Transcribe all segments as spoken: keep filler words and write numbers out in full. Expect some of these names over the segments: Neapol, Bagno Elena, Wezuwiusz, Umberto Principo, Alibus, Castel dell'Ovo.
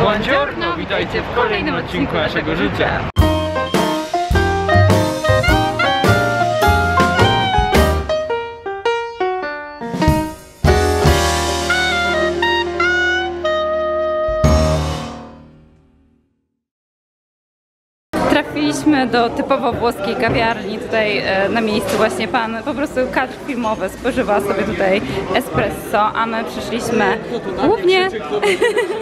Buongiorno, witajcie w kolejnym odcinku naszego życia. Trafiliśmy do typowo włoskiej kawiarni tutaj na miejscu. Właśnie pan po prostu kadr filmowy spożywa sobie tutaj espresso, a my przyszliśmy głównie,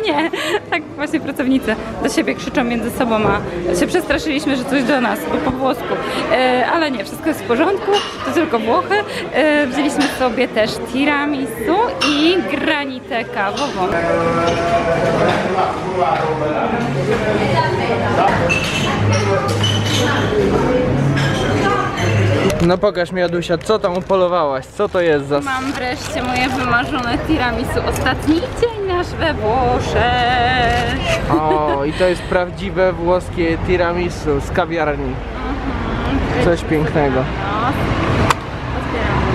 nie, tak właśnie pracownicy do siebie krzyczą między sobą, a się przestraszyliśmy, że coś do nas, bo po włosku, ale nie, wszystko jest w porządku, to tylko Włochy. Wzięliśmy sobie też tiramisu i granitę kawową. No pokaż mi, Jadusia, co tam upolowałaś, co to jest za... Mam wreszcie moje wymarzone tiramisu, ostatni dzień nasz we Włoszech. O, i to jest prawdziwe włoskie tiramisu z kawiarni. Mhm, coś pięknego. No. Otwieramy.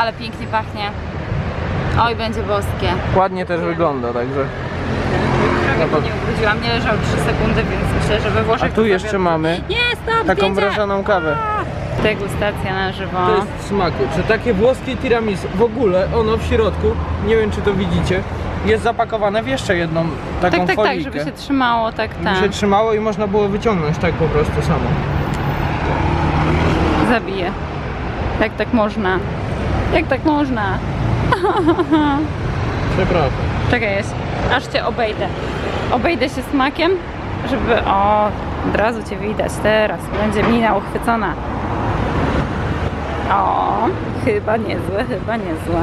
Ale pięknie pachnie. Oj, będzie boskie. Ładnie też wygląda, także... No bo... Nie ubrudziłam, nie leżał trzy sekundy, więc myślę, że we Włoszech... A tu jeszcze to... mamy nie, stop, taką wiedzia! Mrożoną kawę. A! Degustacja na żywo. To jest w smaku, że takie włoskie tiramisu, w ogóle ono w środku, nie wiem czy to widzicie, jest zapakowane w jeszcze jedną taką tak, tak, folikę. Tak, tak, żeby się trzymało, tak, tak. Żeby się trzymało i można było wyciągnąć tak po prostu samo. Zabiję. Jak tak można? Jak tak można? Przepraszam. Czekaj, jest. Aż cię obejdę. Obejdę się smakiem, żeby... O, od razu cię widać teraz. Będzie mina uchwycona. O, chyba niezłe, chyba niezłe.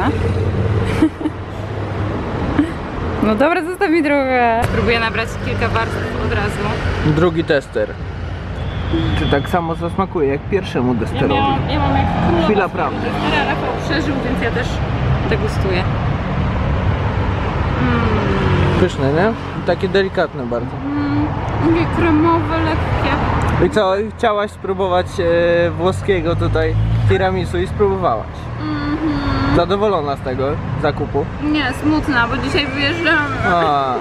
No dobra, zostaw mi drogę. Spróbuję nabrać kilka warstw od razu. Drugi tester. Czy tak samo zasmakuje jak pierwszemu testerowi? Ja, miałam, ja mam jak królowa. Chwila prawdy. Rafał przeżył, więc ja też degustuję. Pyszne, nie? Takie delikatne bardzo. Takie mm, kremowe, lekkie. I co? Chciałaś spróbować e, włoskiego tutaj tiramisu i spróbowałaś. Mm -hmm. Zadowolona z tego zakupu? Nie, smutna, bo dzisiaj wyjeżdżamy. A.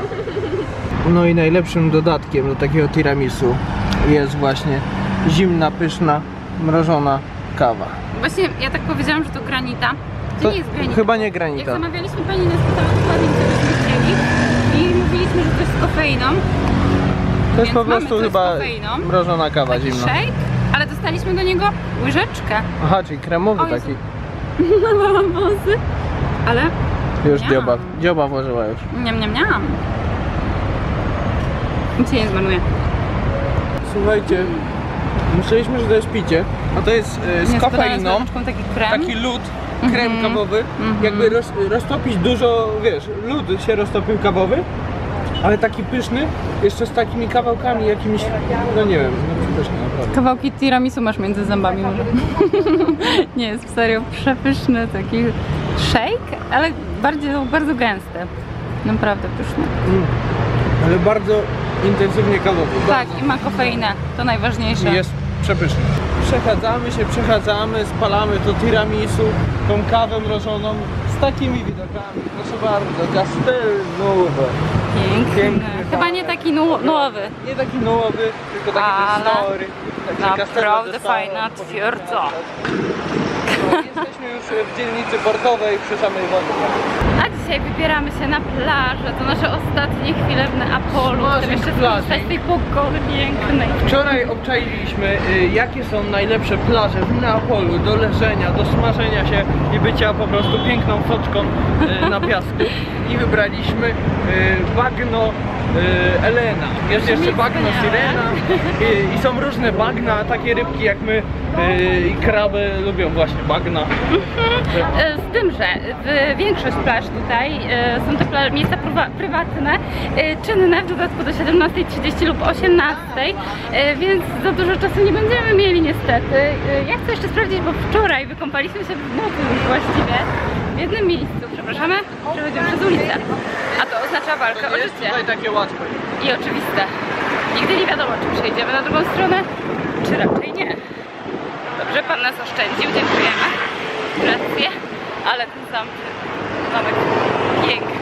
No i najlepszym dodatkiem do takiego tiramisu jest właśnie zimna, pyszna, mrożona kawa. Właśnie ja tak powiedziałam, że to granita. To, to nie jest granita. Chyba nie granita. Jak zamawialiśmy, pani nas pytała dokładnie, co byśmy chcieli i mówiliśmy, że to jest z kofeiną. To jest po prostu chyba mrożona kawa taki zimna. Shake, ale dostaliśmy do niego łyżeczkę. Aha, czyli kremowy o, taki. No wąsy. Ale... Już miam. dzioba, dzioba włożyła już. Niam, niam, niam. Nic się nie zmarnuje. Słuchajcie, myśleliśmy, że to jest picie, a to jest yy, z kofeiną, taki, taki lód. Krem mm-hmm. kawowy, mm-hmm. jakby roz, roztopić dużo, wiesz, lód się roztopił kawowy, ale taki pyszny, jeszcze z takimi kawałkami jakimiś, no nie wiem, no pyszny naprawdę. Kawałki tiramisu masz między zębami może. Nie, jest serio przepyszny taki shake, ale bardzo, bardzo gęsty, naprawdę pyszny. Mm. Ale bardzo intensywnie kawowy. Tak, bardzo. I ma kofeinę, to najważniejsze. Jest przepyszny. Przechadzamy się, przechadzamy, spalamy to tiramisu, tą kawę mrożoną z takimi widokami. Proszę bardzo, Castel dell'Ovo. Piękny. Chyba nie taki nowy. Nie taki nowy, tylko taki ale... stary. Naprawdę fajna twierdza. No, jesteśmy już w dzielnicy portowej przy samej wodzie. A dzisiaj wybieramy się na plażę. To nasze ostatnie chwile w Neapolu. Chcemy jeszcze skorzystać z tej pogody pięknej. Wczoraj obczailiśmy, y, jakie są najlepsze plaże w Neapolu do leżenia, do smażenia się i bycia po prostu piękną foczką y, na piasku. I wybraliśmy y, Bagno Elena. Jest jeszcze bagno sirena i, i są różne bagna, takie rybki jak my yy, i kraby lubią właśnie bagna. Z tym, że w większość plaż tutaj yy, są to plaże, miejsca prywatne, yy, czynne w dodatku do siedemnastej trzydzieści lub osiemnastej, yy, więc za dużo czasu nie będziemy mieli niestety. Yy, ja chcę jeszcze sprawdzić, bo wczoraj wykąpaliśmy się w nocy już właściwie w jednym miejscu, przepraszamy, przechodzimy przez ulicę. A to oznacza walkę o życie. Tutaj takie łatwe. I oczywiste. Nigdy nie wiadomo, czy przejdziemy na drugą stronę, czy raczej nie. Dobrze, pan nas oszczędził, dziękujemy. Rację. Ale ten sam zamek piękny,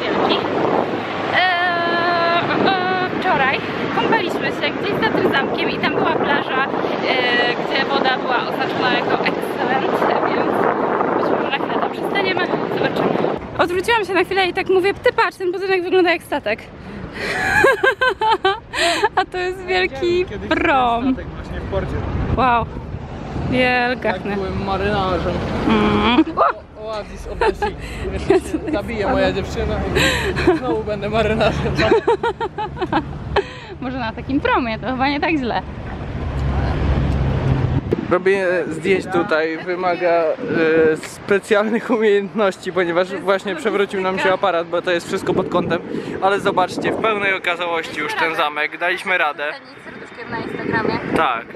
wielki. chwilę i tak mówię, ty patrz, ten budynek wygląda jak statek. A to jest wielki prom. Właśnie w porcie. Wow. Wielgachny. Tak byłem marynarzem. Mm. O, oazis obecnie. Zabije moja dziewczyna i znowu będę marynarzem. Może na takim promie to chyba nie tak źle. Robienie zdjęć tutaj wymaga y, specjalnych umiejętności, ponieważ właśnie przewrócił nam się aparat, bo to jest wszystko pod kątem. Ale zobaczcie, w pełnej okazałości już ten zamek, daliśmy radę. Na Instagramie. Tak,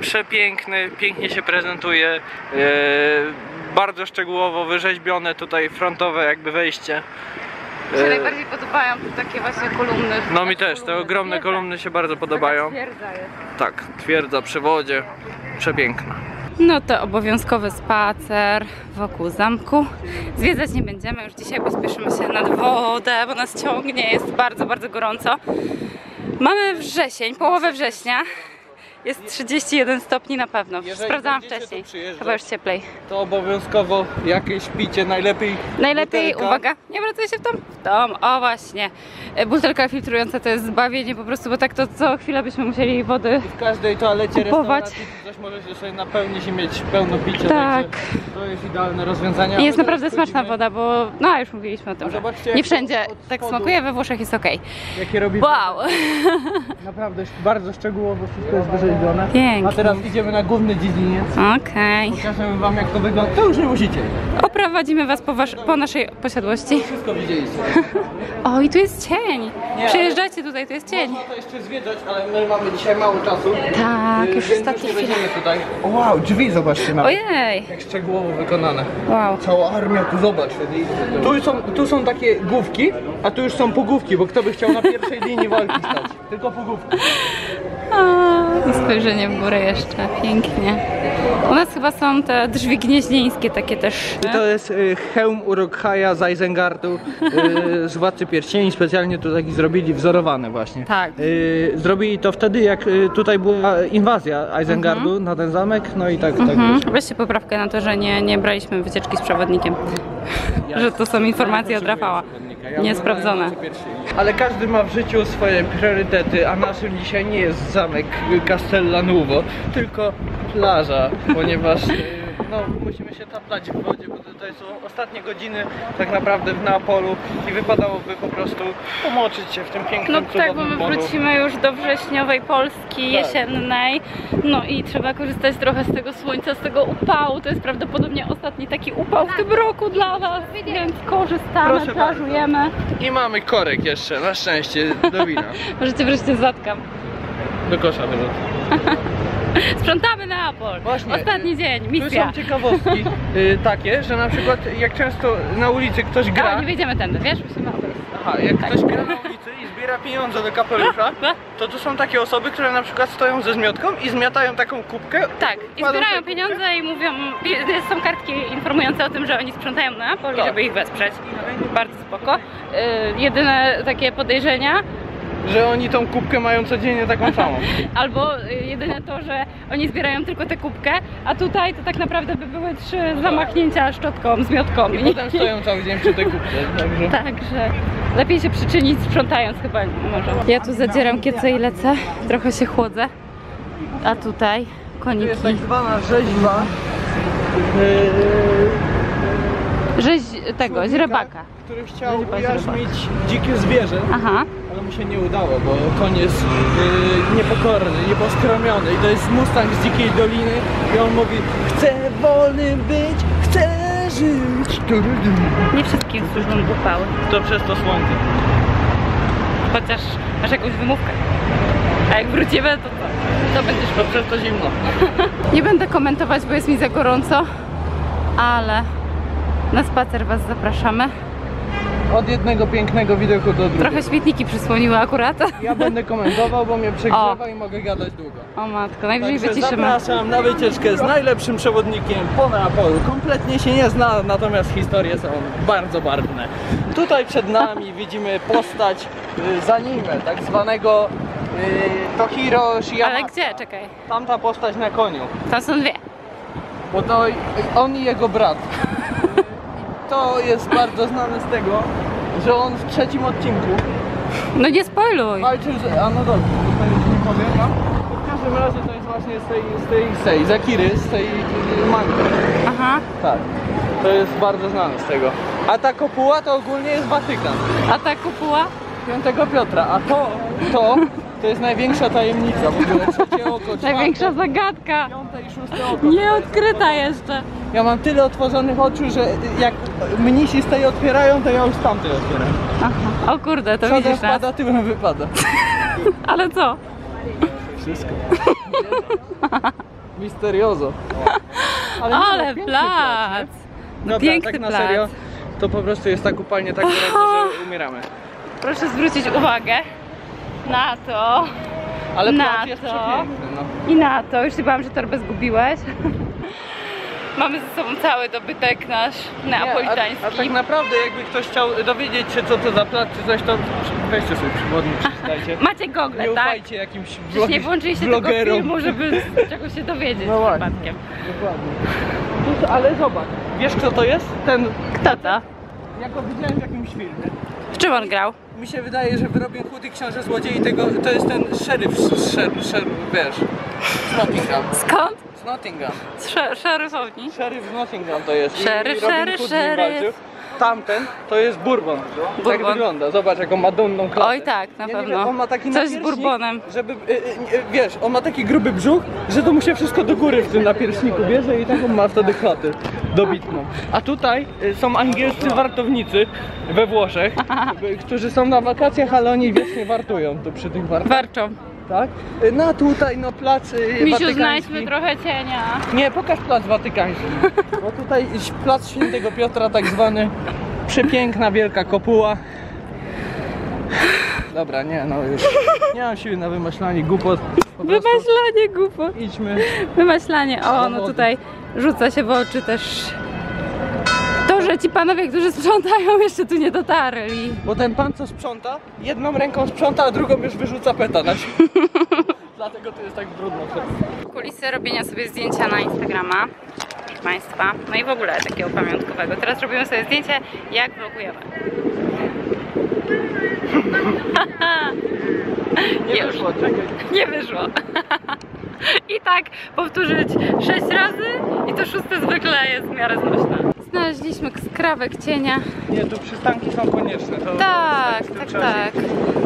przepiękny, pięknie się prezentuje, y, bardzo szczegółowo wyrzeźbione tutaj frontowe jakby wejście. Mi się najbardziej podobają takie właśnie kolumny. No mi też, te ogromne kolumny się bardzo podobają. Twierdza jest. Tak, twierdza przy wodzie. Przepiękna. No to obowiązkowy spacer wokół zamku. Zwiedzać nie będziemy, już dzisiaj pospieszymy się nad wodę, bo nas ciągnie, jest bardzo, bardzo gorąco. Mamy wrzesień, połowę września. Jest trzydzieści jeden stopni na pewno. Jeżeli sprawdzałam wcześniej. Chyba już cieplej. To obowiązkowo jakieś picie, najlepiej. Najlepiej, butelka. Uwaga, nie wracaj się w tom. W tom, o właśnie. Butelka filtrująca to jest zbawienie po prostu, bo tak to co chwilę byśmy musieli wody. I w każdej toalecie, kupować. Restauracji coś możecie sobie napełnić i mieć pełno picia. Tak. To jest idealne rozwiązanie. I jest naprawdę smaczna woda, bo no już mówiliśmy o tym. Zobaczcie, nie wszędzie tak smakuje, we Włoszech jest ok. Jakie robi. Wow. Naprawdę bardzo szczegółowo wszystko jest wyżej. Pięknie. A teraz idziemy na główny dziedziniec. Okej. Okay. Pokażemy wam jak to wygląda. To już nie musicie. Oprowadzimy was po, wasz, po naszej posiadłości. To wszystko widzieliście. O i tu jest cień. Nie, przyjeżdżacie tutaj, tu jest cień. Można to jeszcze zwiedzać, ale my mamy dzisiaj mało czasu. Tak, y już ostatni chwilę. Tutaj. O, wow, drzwi zobaczcie nawet. Ojej. Jak szczegółowo wykonane. Wow. Cała armia, tu zobacz. Tu są, tu są takie główki, a tu już są pogłówki, bo kto by chciał na pierwszej linii walki stać. Tylko pogłówki. I spojrzenie w górę jeszcze, pięknie. U nas chyba są te drzwi gnieźnieńskie takie też. I to jest y, hełm Uruk-haja z Isengardu y, z Władcy Pierścieni, specjalnie tu taki zrobili, wzorowany właśnie. Tak. Y, zrobili to wtedy jak y, tutaj była inwazja Isengardu mhm. na ten zamek, no i tak. Mhm. tak Weźcie poprawkę na to, że nie, nie braliśmy wycieczki z przewodnikiem. Ja że to są informacje od Rafała. Ja niesprawdzone. Ale każdy ma w życiu swoje priorytety, a naszym dzisiaj nie jest zamek Castel dell'Ovo, tylko plaża, ponieważ no, musimy się taplać w wodzie, bo tutaj są ostatnie godziny tak naprawdę w Neapolu i wypadałoby po prostu pomoczyć się w tym pięknym morzu. No tak, bo my wrócimy już do wrześniowej Polski, jesiennej, no i trzeba korzystać trochę z tego słońca, z tego upału, to jest prawdopodobnie ostatni taki upał w tym roku dla nas, więc korzystamy, plażujemy. I mamy korek jeszcze, na szczęście, do wina. Możecie wreszcie zatkam. Do kosza wyrzucę. Sprzątamy Neapol! Właśnie, ostatni dzień, misja! Tu są ciekawostki y, takie, że na przykład jak często na ulicy ktoś gra... A, nie wyjdziemy tędy, wiesz? Aha, jak tak. ktoś gra na ulicy i zbiera pieniądze do kapelusza, to tu są takie osoby, które na przykład stoją ze zmiotką i zmiatają taką kubkę. Tak, i zbierają pieniądze kubkę. I mówią, są kartki informujące o tym, że oni sprzątają Neapol tak. żeby ich wesprzeć. Bardzo spoko. Y, jedyne takie podejrzenia, że oni tą kubkę mają codziennie taką samą. Albo jedyne to, że oni zbierają tylko tę kubkę, a tutaj to tak naprawdę by były trzy zamachnięcia szczotką, zmiotką. I, I potem stoją cały dzień przy tej kubce. Także Także lepiej się przyczynić sprzątając chyba może. Ja tu zadzieram kiece i lecę, trochę się chłodzę. A tutaj koniki. To jest tak zwana rzeźba. Rzeź tego, źrebaka. Który chciał ujarzmić dzikie zwierzę. Aha. Ale mu się nie udało, bo koń jest yy, niepokorny, nieposkromiony i to jest Mustang z Dzikiej Doliny i on mówi chcę wolnym być, chcę żyć. Nie wszystkim służą upały. To przez to słońce. Chociaż masz jakąś wymówkę. A jak wrócimy, to co? To będziesz to przez to zimno. Nie będę komentować, bo jest mi za gorąco, ale na spacer was zapraszamy. Od jednego pięknego widoku do drugiego. Trochę świetniki przysłoniły akurat. Ja będę komentował, bo mnie przegrzewa i mogę gadać długo. O matko, najwyżej wyciszymy. Zapraszam na wycieczkę z najlepszym przewodnikiem po Neapolu. Kompletnie się nie zna, natomiast historie są bardzo barwne. Tutaj przed nami widzimy postać z anime, tak zwanego y, Tohiro Shiyamasa. Ale gdzie? Czekaj. Tamta postać na koniu. Tam są dwie. Bo to on i jego brat. To jest bardzo znane z tego, że on w trzecim odcinku... No nie spoiluj! Walczył, że... A no dobrze, to już nie powiem, no. W każdym razie to jest właśnie z tej... z tej... z tej... z Akiry, z tej... mangi. Aha. Tak. To jest bardzo znane z tego. A ta kopuła to ogólnie jest Watykan. A ta kopuła? Świętego Piotra. A to... to... To jest największa tajemnica, w ogóle trzecie oko, czwarte, największa zagadka. Piąte i szóste oko. Nieodkryta jeszcze. Ja mam tyle otworzonych oczu, że jak mnisi z tej otwierają, to ja już z tamtej otwieram. Aha. O kurde, to widzisz nas. Przodem wpada, tyłem wypada. Ale co? Wszystko. Misterioso. Ale, Ale plac. plac Dobra, piękny tak na serio, to po prostu jest ta kupalnia tak gorąca, że umieramy. Proszę zwrócić uwagę na to, ale na jest to przepiękny, no. I na to. Już się bałam, że torbę zgubiłeś. Mamy ze sobą cały dobytek nasz neapolitański. Nie, a, a tak naprawdę jakby ktoś chciał dowiedzieć się co to za plac czy coś, to weźcie sobie przewodnik, przeczytajcie. Macie gogle, tak? Nie ufajcie jakimś blog... nie włączyliście tego filmu, żeby czegoś się dowiedzieć no przypadkiem. Dokładnie. To, ale zobacz, wiesz kto to jest? Ten... Kto to? Ja go widziałem w jakimś filmie. W czym on grał? Mi się wydaje, że w Robin Hood i Książę Złodziei tego, to jest ten szeryf z szeryf, szeryf, wiesz, z Nottingham. Skąd? Z Nottingham. Z sze, szeryfowni? Szeryf z Nottingham to jest. Szeryf, szeryf, szeryf. Tamten to jest Bourbon. Bourbon. Tak wygląda, zobacz jaką ma dumną klatę. Oj tak, na ja pewno. Wiem, on ma taki coś z Bourbonem. Żeby, y, y, y, wiesz, on ma taki gruby brzuch, że to mu się wszystko do góry w tym napierśniku bierze i taką ma wtedy klatę dobitną. A tutaj są angielscy wartownicy we Włoszech, którzy są na wakacjach, ale oni wiecznie wartują tu przy tych wartach. Warczą. Tak? No a tutaj no plac Misiu, watykański. Znajdźmy trochę cienia. Nie, pokaż plac watykański. Bo tutaj plac Świętego Piotra tak zwany. Przepiękna wielka kopuła. Dobra, nie no już. Nie mam siły na wymyślanie głupot. Wymyślanie głupot. Idźmy. Wymyślanie, o no tutaj rzuca się w oczy też to, że ci panowie, którzy sprzątają, jeszcze tu nie dotarli. Bo ten pan co sprząta, jedną ręką sprząta, a drugą już wyrzuca peta na siebie. Dlatego to jest tak brudno. Kulisy robienia sobie zdjęcia na Instagrama, proszę Państwa. No i w ogóle takiego pamiątkowego. Teraz robimy sobie zdjęcie, jak vlogujemy. Nie, nie wyszło, czekaj. Nie wyszło. I tak powtórzyć sześć razy i to szóste zwykle jest w miarę znośne. Znaleźliśmy skrawek cienia. Nie, tu przystanki są konieczne. To tak, tak, tak.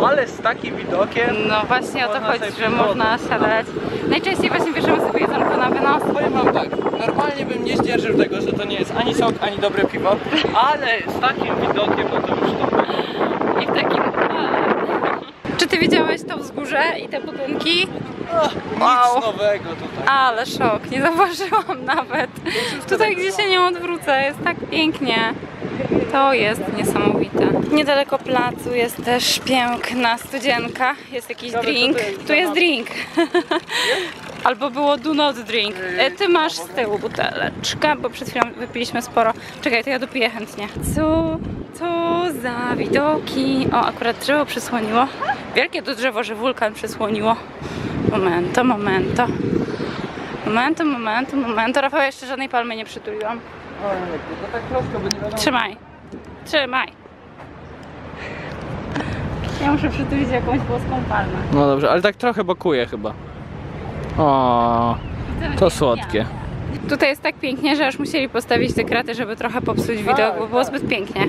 Ale z takim widokiem. No właśnie o to chodzi, że można siadać. Najczęściej właśnie bierzemy sobie jedzonko na wynos. Powiem wam tak, normalnie bym nie zdzierżył tego, że to nie jest ani sok, ani dobre piwo. Ale z takim widokiem, no to już to. I w takim... Czy ty widziałeś to wzgórze i te budynki? Oh, wow. Nic nowego tutaj. Ale szok, nie zauważyłam nawet. Tutaj gdzie się nie odwrócę, jest tak pięknie. To jest niesamowite. Niedaleko placu jest też piękna studzienka. Jest jakiś Dobry, drink. Jest tu jest drink. Albo było do not drink. Ty masz z tyłu buteleczkę, bo przed chwilą wypiliśmy sporo. Czekaj, to ja dopiję chętnie. Co to za widoki? O, akurat drzewo przysłoniło. Wielkie to drzewo, że wulkan przysłoniło. Momento, momento. Momento, momento, momento. Rafał, jeszcze żadnej palmy nie przytuliłam. O, to tak krótko, bo nie wiadomo. Trzymaj. Trzymaj. Ja muszę przytulić jakąś włoską palmę. No dobrze, ale tak trochę bokuje chyba. O, to słodkie. Tutaj jest tak pięknie, że aż musieli postawić te kraty, żeby trochę popsuć widok, bo było zbyt pięknie.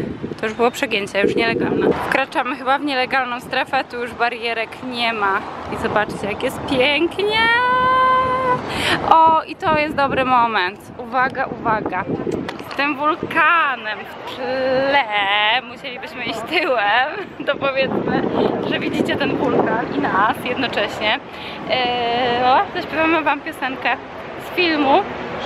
To już było przegięcie, już nielegalne. Wkraczamy chyba w nielegalną strefę, tu już barierek nie ma. I zobaczcie, jak jest pięknie. O, i to jest dobry moment. Uwaga, uwaga. Z tym wulkanem w tle musielibyśmy iść tyłem, to powiedzmy, że widzicie ten wulkan i nas jednocześnie. Eee, zaśpiewamy wam piosenkę z filmu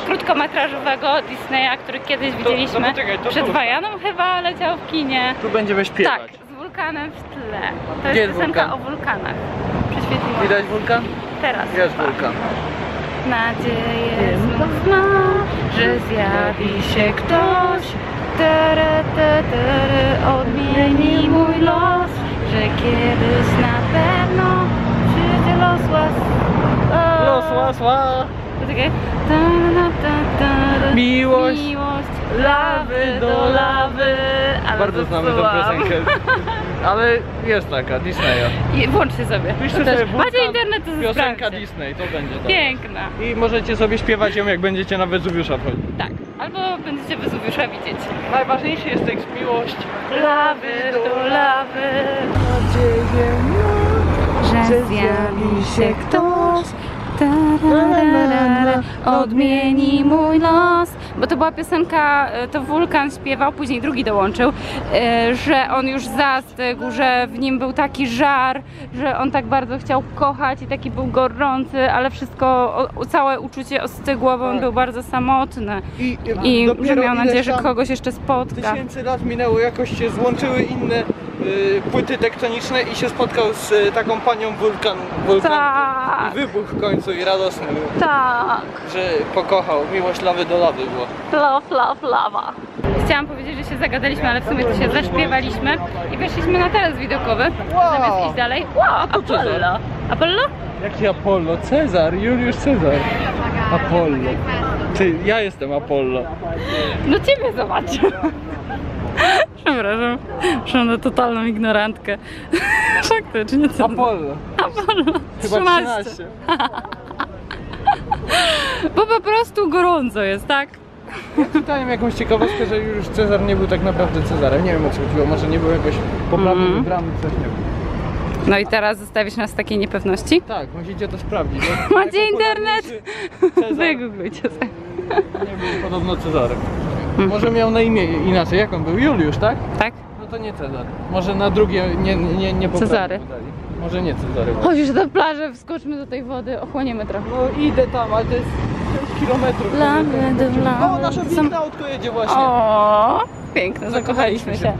krótkometrażowego Disneya, który kiedyś widzieliśmy. To, to czekaj, to przed Wajaną chyba leciał w kinie. Tu będziemy śpiewać. Tak, z wulkanem w tle. To jest, jest piosenka wulkan? o wulkanach. Prześwietliła. Widać wulkan? Teraz. Widać wulkan. Nadzieję znów ma, że zjawi się ktoś, tere, tere, tere, odmieni mój los, że kiedyś na pewno przyjdzie los łas. Los łas łas. Poczekaj. Ta, ta, ta, ta. Miłość, miłość lawy do lawy. Ale bardzo znamy tą piosenkę. Ale jest taka, Disneya. I włączcie sobie. Piszcie sobie macie internet, to piosenka Disney, to będzie tak. Piękna. I możecie sobie śpiewać ją, jak będziecie na Wezuwiusza wchodzić. Tak, albo będziecie Wezuwiusza widzieć. Najważniejszy jest tekst miłość. Lawy do lawy. Nadzieję, że zjawi się ktoś. Odmieni mój los. Bo to była piosenka, to Wulkan śpiewał, później drugi dołączył, że on już zastygł, że w nim był taki żar, że on tak bardzo chciał kochać i taki był gorący, ale wszystko, całe uczucie ostygło, bo on był bardzo samotny i, i że miał nadzieję, że kogoś jeszcze spotka. Tysięcy lat minęło, jakoś się złączyły inne płyty tektoniczne i się spotkał z taką panią Wulkan, Wulkan i wybuch w końcu i radosny był. Tak. Że pokochał, miłość lawy do lawy była. Love, love, lava. Chciałam powiedzieć, że się zagadaliśmy, ale w sumie to się zaśpiewaliśmy i weszliśmy na taras widokowy, wow. Zamiast iść dalej. Wow, a to Apollo. Apollo? Jaki Apollo? Cezar, Juliusz Cezar. Apollo. Ty, ja jestem Apollo. No ciebie zobacz. Przepraszam, przepraszam na totalną ignorantkę. Faktycznie co? Apollo. Apollo. trzynaście. Bo po prostu gorąco jest, tak? Ja czytałem jakąś ciekawostkę, że już Cezar nie był tak naprawdę Cezarem. Nie wiem o co chodziło, może nie był jakoś poprawnie mm. wybrany, coś nie był. No i teraz zostawisz nas w takiej niepewności? Tak, musicie to sprawdzić. Macie internet? Wygooglujcie sobie. Nie był podobno Cezarem. Hmm. Może miał na imię inaczej, jak on był? Juliusz, tak? Tak. No to nie Cezar. Może na drugie nie, nie, nie Cezary. Może nie Cezary. Chodź już na plażę, wskoczmy do tej wody, ochłoniemy trochę. No idę tam, ale to jest sześć kilometrów. O, nasze Wietnautko jedzie właśnie. O, piękne, zakochaliśmy się.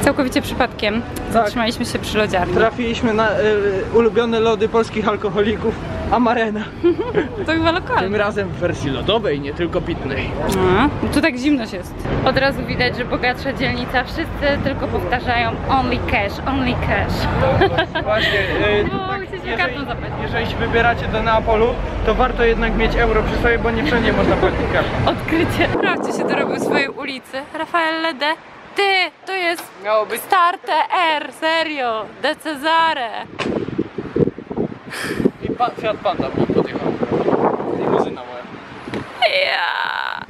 Całkowicie przypadkiem tak. Zatrzymaliśmy się przy lodziarni. Trafiliśmy na y, ulubione lody polskich alkoholików. Amarena. To chyba lokalne. Tym razem w wersji lodowej, nie tylko pitnej. A, tu tak zimno się jest. Od razu widać, że bogatsza dzielnica. Wszyscy tylko powtarzają only cash, only cash. Właśnie. Yy, no, tak, jeżeli, jeżeli się wybieracie do Neapolu, to warto jednak mieć euro przy sobie, bo nie wszędzie można płacić kartą. Odkrycie. Sprawdźcie się, to robił w swojej ulicy. Rafaelle de... Ty, to jest być... starte R, serio, de Cezare. Pan, Fiat Panda był podjechał. Limuzyna moja. Yeah.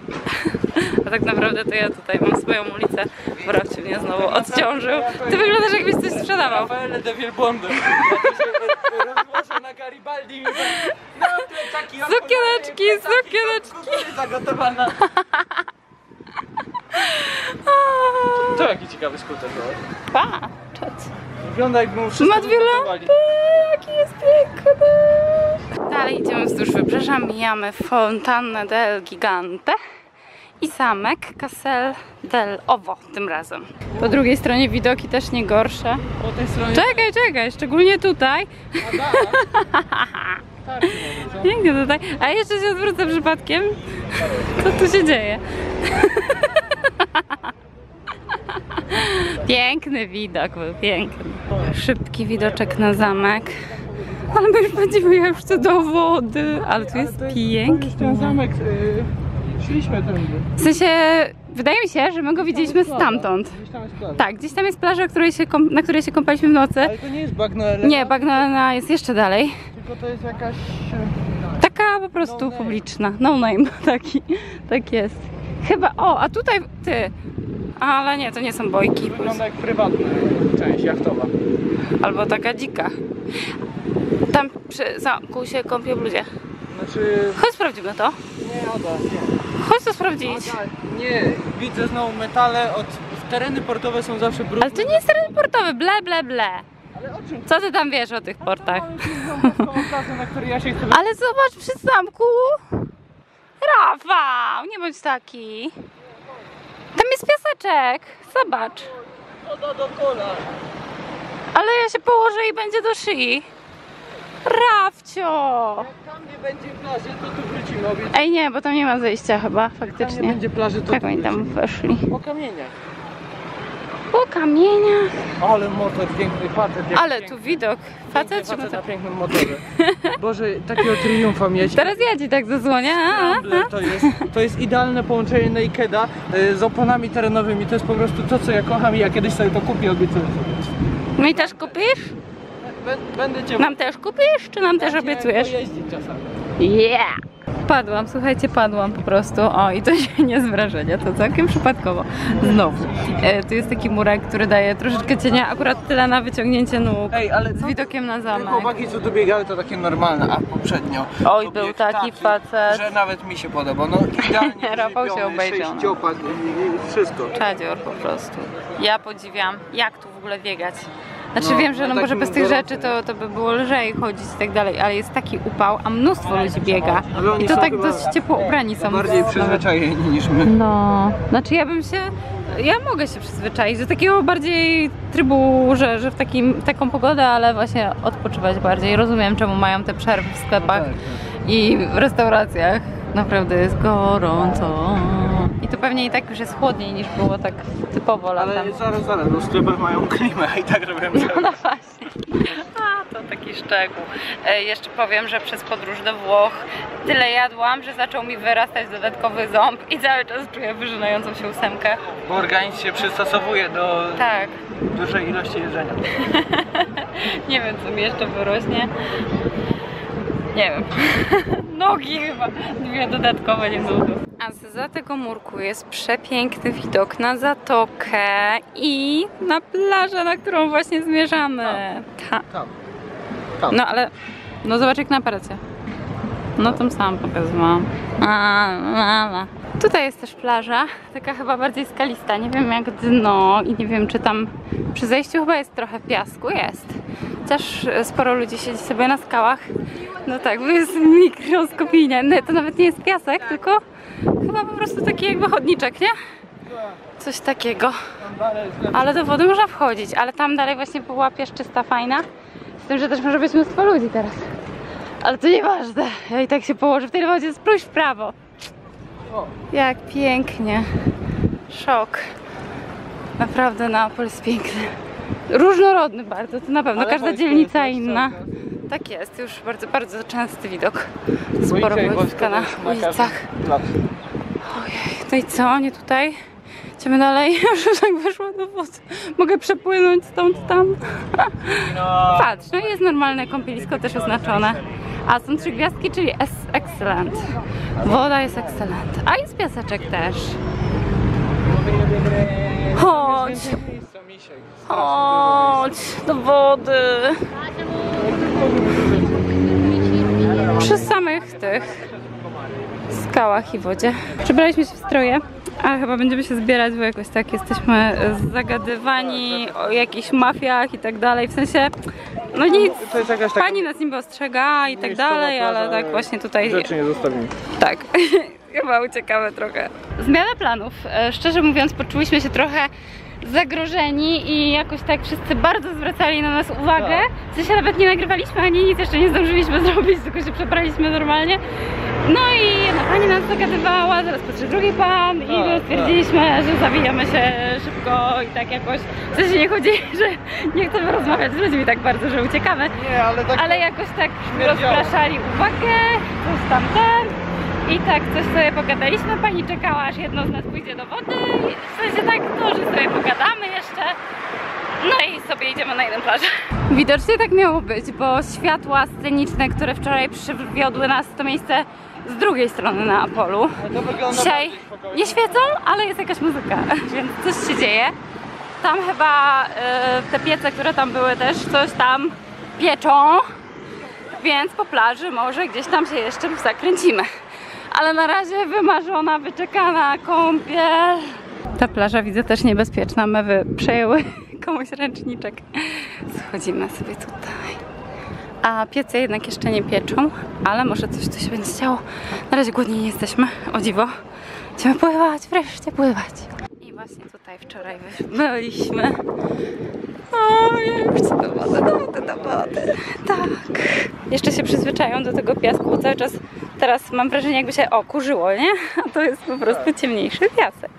A tak naprawdę to ja tutaj mam swoją ulicę. Wrawcie mnie znowu odciążył. Ty wyglądasz jakbyś coś sprzedawał. Rafaelle de Wielbłądy. Rozgłoszę na Garibaldi. No plecaki. Sukieneczki, sukieneczki. Zagotowana. To jaki ciekawy skuter był. Pa, czas. Wygląda jakby mu wszystko zbudowali. Jaki jest piękny! Dalej idziemy wzdłuż wybrzeża, mijamy Fontannę del Gigante i zamek Castel dell'Ovo tym razem. Po drugiej stronie widoki też nie gorsze. Po tej stronie... Czekaj, czekaj, szczególnie tutaj. Pięknie tutaj. A jeszcze się odwrócę przypadkiem. Co tu się dzieje? Piękny widok był, piękny. Szybki widoczek na zamek. Ale my już będziemy już co do wody. Ale tu jest piękny. Ten zamek, szliśmy tędy. W sensie, wydaje mi się, że my go widzieliśmy stamtąd. Tak, gdzieś tam jest plaża, na której się kąpaliśmy w nocy. Ale to nie jest Bagno Elena. Nie, Bagno Elena jest jeszcze dalej. Tylko to jest jakaś... Taka po prostu publiczna, no name, taki, tak jest. Chyba, o, a tutaj, ty. Ale nie, to nie są bojki. Wygląda jak prywatna część jachtowa. Albo taka dzika. Tam przy zamku się kąpią ludzie. Znaczy... Chodź sprawdzimy to. Nie, Ada, nie. Chodź to sprawdzić. Ada, nie, widzę znowu metale. Od... Tereny portowe są zawsze brudne. Ale to nie jest teren portowy, ble, ble, ble. Ale o czym? Co ty tam wiesz o tych portach? Ale zobacz przy zamku. Rafał, nie bądź taki. Tam jest piaseczek, zobacz. Woda do kolan. Ale ja się położę i będzie do szyi. Rafcio! Jak tam nie będzie plaży, to tu wrócimy. Obiecuję. Ej nie, bo tam nie ma zejścia chyba, faktycznie. Jak tam nie będzie plaży, to tak tu oni tam weszli. Po kamieniach. po kamieniach. Ale motor piękny, facet. Ale piękny. Tu widok. Facet, facet na pięknym motorze. Boże, takiego triumfa mieć. Teraz ja ci tak zasłonię. To jest, to jest idealne połączenie Nakeda z oponami terenowymi. To jest po prostu to, co ja kocham i ja kiedyś sobie to kupię, obiecuję sobie. No i też kupisz? Będę cię... Nam też kupisz, czy nam też obiecujesz? Yeah! Padłam, słuchajcie, padłam po prostu. O, i to się nie z wrażenia, to całkiem przypadkowo. Znowu. E, tu jest taki murek, który daje troszeczkę cienia, akurat tyle na wyciągnięcie nóg. Ej, ale z widokiem na zamek. Te chłopaki, co tu biegały, to takie normalne, a poprzednio. Oj, był taki facet, że nawet mi się podobał. No, idealnie Rafał się obejrzał. Sześciopak i wszystko. Czadzior po prostu. Ja podziwiam, jak tu w ogóle biegać. Znaczy no, wiem, że no może tak bez tych gorący rzeczy to, to by było lżej chodzić i tak dalej, ale jest taki upał, a mnóstwo ludzi biega. I to tak dość ciepło ubrani są. Bardziej przyzwyczajeni niż my. No, znaczy ja bym się, ja mogę się przyzwyczaić do takiego bardziej trybu, że, że w takim, taką pogodę, ale właśnie odpoczywać bardziej. Rozumiem, czemu mają te przerwy w sklepach no tak, tak. i w restauracjach. Naprawdę jest gorąco. I to pewnie i tak już jest chłodniej niż było tak typowo latem. Ale zaraz, zaraz, no sklepy mają klimę i tak robią. No, no właśnie. A, to taki szczegół. E, jeszcze powiem, że przez podróż do Włoch tyle jadłam, że zaczął mi wyrastać dodatkowy ząb i cały czas czuję wyżynającą się ósemkę. Bo organizm się przystosowuje do tak. dużej ilości jedzenia. Nie wiem, co mi jeszcze wyrośnie. Nie wiem. Nogi chyba. Dwie dodatkowe niedługo. A zza tego murku jest przepiękny widok na zatokę i na plażę, na którą właśnie zmierzamy. Tam. Ta. Tam. Tam. No ale, no zobacz jak na aparacie. No tam sam pokazywałam. Tutaj jest też plaża, taka chyba bardziej skalista, nie wiem jak dno i nie wiem czy tam przy zejściu chyba jest trochę piasku, jest. Chociaż sporo ludzi siedzi sobie na skałach. No tak, bo jest mikroskopijnie. No, to nawet nie jest piasek, tylko chyba po prostu taki jakby chodniczek, nie? Coś takiego. Ale do wody można wchodzić, ale tam dalej właśnie była piaszczysta fajna. Z tym, że też może być mnóstwo ludzi teraz. Ale to nieważne. Ja i tak się położę w tej wodzie, spójrz w prawo. Jak pięknie. Szok. Naprawdę Neapol jest piękny. Różnorodny bardzo, to na pewno. Ale każda dzielnica inna. Tak jest, już bardzo, bardzo częsty widok. Sporo wojska na ulicach. Ojej, no i co? Oni tutaj? Idziemy dalej? Już tak wyszło do wody. Mogę przepłynąć stąd tam. Patrz, no i jest normalne kąpielisko też oznaczone. A są trzy gwiazdki, czyli jest excellent. Woda jest excellent. A jest piaseczek też. Chodź! Chodź do wody. Przy samych tych skałach i wodzie. Przebraliśmy się w stroje, a chyba będziemy się zbierać, bo jakoś tak jesteśmy zagadywani o jakichś mafiach i tak dalej. W sensie, no nic, pani nas niby ostrzega i tak dalej, ale tak właśnie tutaj... Rzeczy nie zostawimy. Tak. Chyba uciekamy trochę. Zmiana planów. Szczerze mówiąc, poczuliśmy się trochę zagrożeni i jakoś tak wszyscy bardzo zwracali na nas uwagę. W sensie nawet nie nagrywaliśmy ani nic, jeszcze nie zdążyliśmy zrobić, tylko się przebraliśmy normalnie. No i jedna pani nas zagadywała, zaraz patrzy drugi pan i no, stwierdziliśmy, że zawijamy się szybko i tak jakoś. W sensie nie chodzi, że nie chcemy rozmawiać z ludźmi tak bardzo, że uciekamy. Nie, ale, tak ale jakoś tak rozpraszali uwagę, coś tam ten. I tak coś sobie pogadaliśmy, pani czekała aż jedno z nas pójdzie do wody. W sensie tak to, że sobie pogadamy jeszcze. No i sobie idziemy na jedną plażę. Widocznie tak miało być, bo światła sceniczne, które wczoraj przywiodły nas w to miejsce z drugiej strony Neapolu, dzisiaj nie świecą, ale jest jakaś muzyka, więc coś się dzieje. Tam chyba yy, te piece, które tam były też coś tam pieczą, więc po plaży może gdzieś tam się jeszcze zakręcimy. Ale na razie wymarzona, wyczekana kąpiel. Ta plaża widzę też niebezpieczna. Mewy przejęły komuś ręczniczek. Schodzimy sobie tutaj. A piece jednak jeszcze nie pieczą, ale może coś tu się będzie działo. Na razie głodni nie jesteśmy, o dziwo. Będziemy pływać, wreszcie pływać. I właśnie tutaj wczoraj byliśmy. O, ja już chcę do wody, do wody, do wody. Tak. Jeszcze się przyzwyczają do tego piasku, bo cały czas teraz mam wrażenie, jakby się okurzyło, nie? A to jest po prostu ciemniejszy piasek.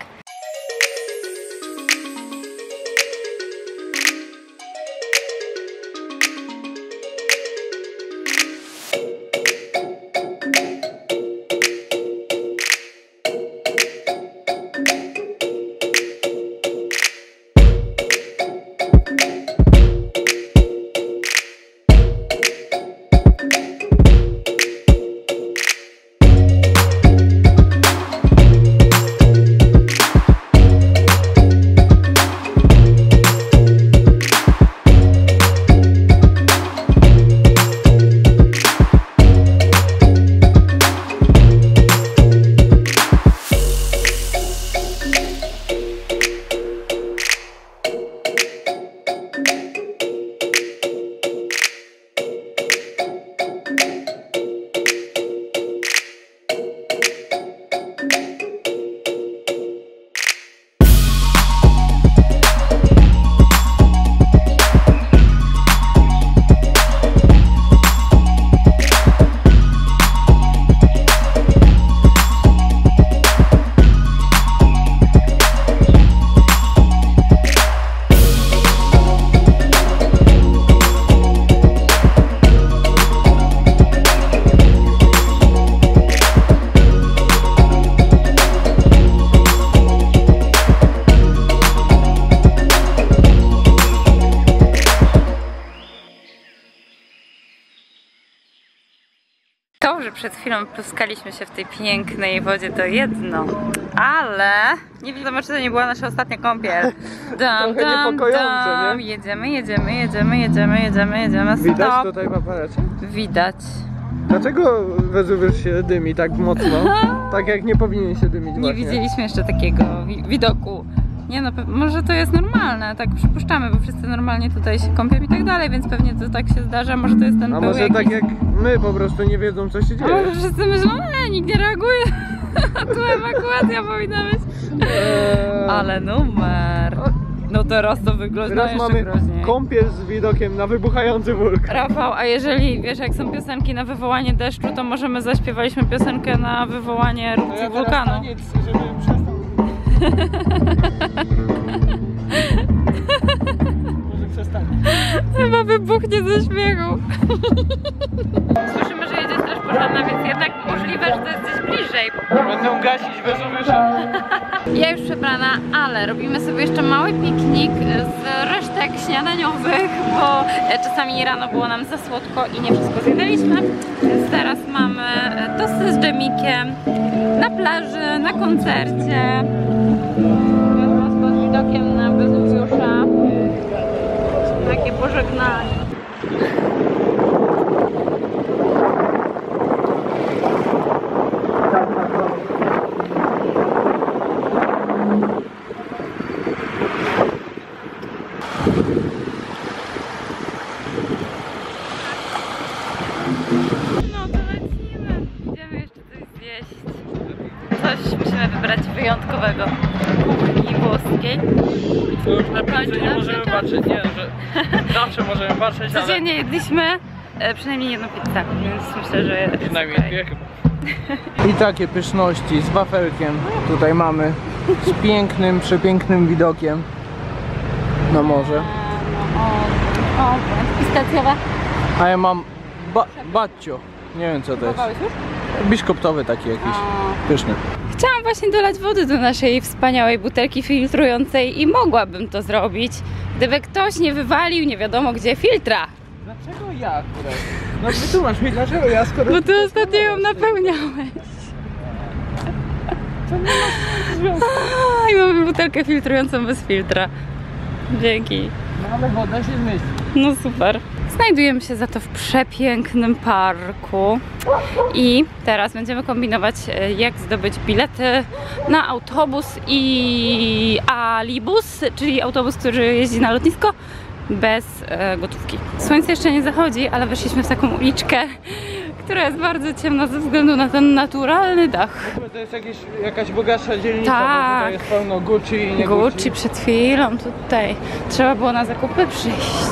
Dobrze, przed chwilą pluskaliśmy się w tej pięknej wodzie to jedno, ale nie wiadomo, czy to nie była nasza ostatnia kąpiel. Dam, dam, dam. Jedziemy, jedziemy, jedziemy, jedziemy, jedziemy, jedziemy. Stop. Widać tutaj w aparacie? Widać. Dlaczego Wezuwiusz się dymi tak mocno? Tak jak nie powinien się dymić właśnie. Nie widzieliśmy jeszcze takiego wi widoku. Nie no, może to jest normalne, tak przypuszczamy, bo wszyscy normalnie tutaj się kąpią i tak dalej, więc pewnie to tak się zdarza, może to jest ten A może jakiś... tak jak my po prostu nie wiedzą, co się dzieje. A może wszyscy myślą, nie, nikt nie reaguje, tu ewakuacja powinna być. Eee... Ale numer. No teraz to wygląda teraz jeszcze mamy groźniej. Kąpiel z widokiem na wybuchający wulkan. Rafał, a jeżeli wiesz, jak są piosenki na wywołanie deszczu, to może my zaśpiewaliśmy piosenkę na wywołanie erupcji ja wulkanu. Taniec, żeby przestał. Może przestanie. Chyba wybuchnie ze śmiechu. Słyszymy, że jedzie straż pożarna, więc jednak możliwe, że to jest gdzieś bliżej. Będę gasić Wezuwiusza. Ja już przebrana, ale robimy sobie jeszcze mały piknik z resztek śniadaniowych, bo czasami rano było nam za słodko i nie wszystko zjedliśmy. Więc teraz mamy tosty z dżemikiem na plaży, na koncercie. Widokiem na Wezuwiusza. Takie pożegnanie. No to lecimy. Idziemy jeszcze coś zjeść. Coś musimy wybrać wyjątkowego. Włoskiej. To już na pewno nie możemy patrzeć, nie, że zawsze możemy patrzeć, ale... Codziennie jedliśmy e, przynajmniej jedną pizzę, więc myślę, że... Przynajmniej dwie chyba. I takie pyszności z wafelkiem tutaj mamy, z pięknym, przepięknym widokiem na morze. O, o, pistacjowe. A ja mam ba baccio, nie wiem co to jest. Biszkoptowy taki jakiś, pyszny. Chciałam właśnie dolać wody do naszej wspaniałej butelki filtrującej i mogłabym to zrobić, gdyby ktoś nie wywalił nie wiadomo gdzie filtra. Dlaczego ja akurat? No wytłumacz mi, dlaczego ja skoro... Bo ty ostatnio ją napełniałeś. To nie ma związku. I mamy butelkę filtrującą bez filtra. Dzięki. No ale woda się zmieści. No super. Znajdujemy się za to w przepięknym parku i teraz będziemy kombinować, jak zdobyć bilety na autobus i Alibus, czyli autobus, który jeździ na lotnisko bez gotówki. Słońce jeszcze nie zachodzi, ale weszliśmy w taką uliczkę, która jest bardzo ciemna ze względu na ten naturalny dach. To jest jakieś, jakaś bogatsza dzielnica, tak. Bo tutaj jest pełno Gucci i nie Gucci. Gucci przed chwilą tutaj. Trzeba było na zakupy przyjść.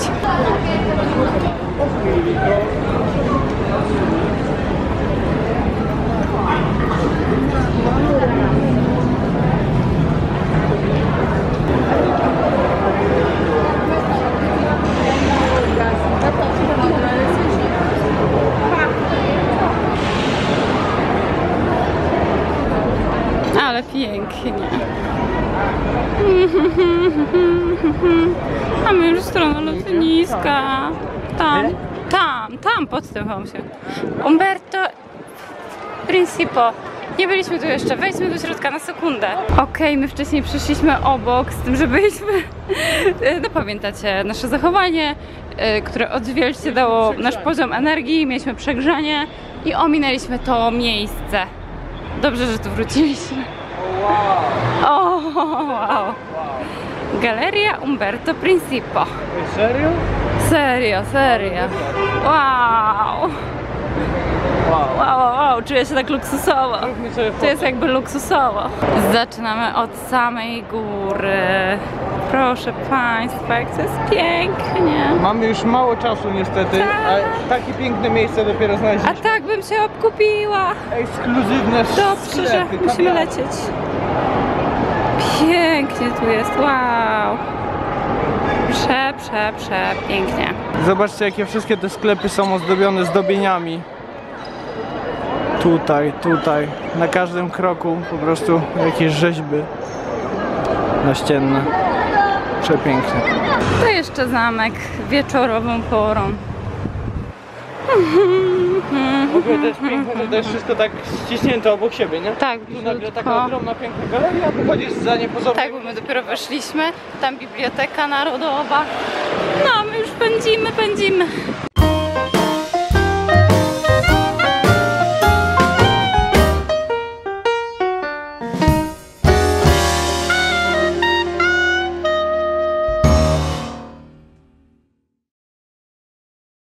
Ale pięknie. Mamy już stronę lotniska. Tam, tam, tam pod tym się. Umberto Principo. Nie byliśmy tu jeszcze, wejdźmy do środka na sekundę. Okej, okay, my wcześniej przyszliśmy obok z tym, że byliśmy. No pamiętacie nasze zachowanie, które odzwierciedlało dało nasz poziom energii, mieliśmy przegrzanie i ominęliśmy to miejsce. Dobrze, że tu wróciliśmy. O, wow. Wow. Galeria Umberto Principo. Serio? Serio, serio. Wow. Wow, wow, wow, czuję się tak luksusowo. To jest jakby luksusowo. Zaczynamy od samej góry. Proszę Państwa, jak to jest pięknie. Mamy już mało czasu niestety, a takie piękne miejsce dopiero znaleźliśmy. A tak bym się obkupiła. Ekskluzywne sklepy. Dobrze, musimy lecieć. Pięknie tu jest, wow. Prze, prze, prze, pięknie. Zobaczcie, jakie wszystkie te sklepy są ozdobione zdobieniami. Tutaj, tutaj, na każdym kroku po prostu jakieś rzeźby naścienne. Przepiękne. To jeszcze zamek wieczorową porą. W ogóle też piękne, to też wszystko tak ściśnięte obok siebie, nie? Tak, tu nagle taka ogromna, piękna galeria, a tu chodzisz za niepozornie. Tak, bo my dopiero weszliśmy, tam Biblioteka Narodowa.